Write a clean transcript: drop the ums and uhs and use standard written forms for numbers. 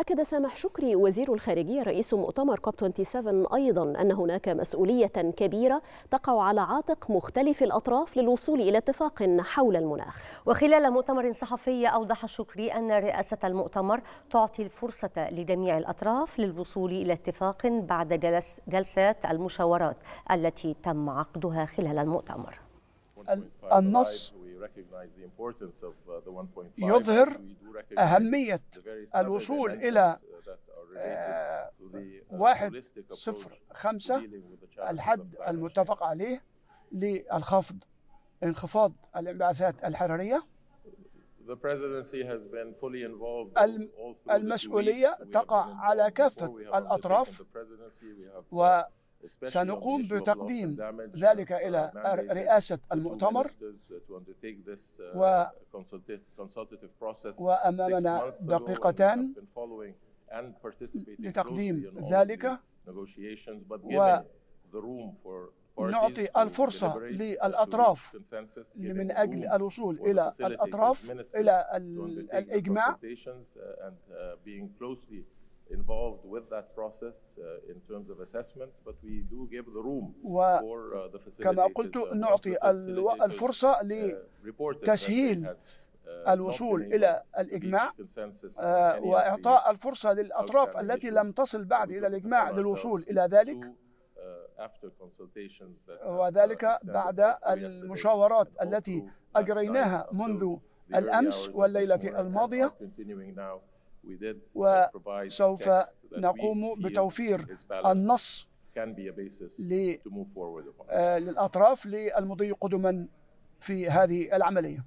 أكد سامح شكري وزير الخارجية رئيس مؤتمر كوب 27 أيضا أن هناك مسؤولية كبيرة تقع على عاتق مختلف الأطراف للوصول إلى اتفاق حول المناخ. وخلال مؤتمر صحفي أوضح شكري أن رئاسة المؤتمر تعطي الفرصة لجميع الأطراف للوصول إلى اتفاق بعد جلسات المشاورات التي تم عقدها خلال المؤتمر. النص يظهر أهمية الوصول إلى 1.05 الحد المتفق عليه للخفض انخفاض الانبعاثات الحرارية. المسؤولية تقع على كافة الأطراف، و سنقوم بتقديم ذلك إلى رئاسة المؤتمر وأمامنا دقيقتان لتقديم ذلك، ونعطي الفرصة للأطراف من أجل الوصول إلى الأطراف إلى الإجماع. involved with that process in terms of assessment, but we do give the room for the facilitators. كما قلت نعطي الفرصة لتسهيل الوصول إلى الإجماع وإعطاء الفرصة للأطراف التي لم تصل بعد إلى الإجماع للوصول إلى ذلك، وذلك بعد المشاورات التي أجريناها منذ الأمس والليلة الماضية. وسوف نقوم بتوفير النص للأطراف للمضي قدما في هذه العملية.